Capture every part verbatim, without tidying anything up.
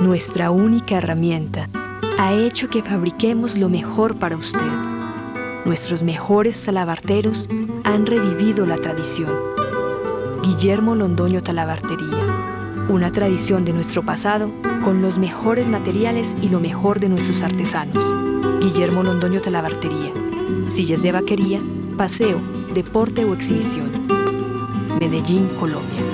nuestra única herramienta, ha hecho que fabriquemos lo mejor para usted. Nuestros mejores talabarteros han revivido la tradición. Guillermo Londoño Talabartería, una tradición de nuestro pasado con los mejores materiales y lo mejor de nuestros artesanos. Guillermo Londoño Talabartería, sillas de vaquería, paseo, deporte o exhibición. Medellín, Colombia.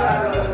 All right.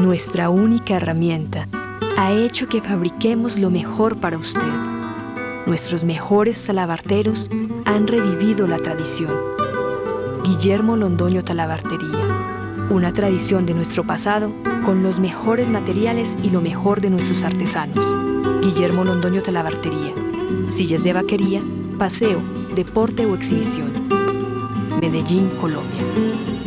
Nuestra única herramienta ha hecho que fabriquemos lo mejor para usted. Nuestros mejores talabarteros han revivido la tradición. Guillermo Londoño Talabartería, una tradición de nuestro pasado con los mejores materiales y lo mejor de nuestros artesanos. Guillermo Londoño Talabartería, sillas de vaquería, paseo, deporte o exhibición. Medellín, Colombia.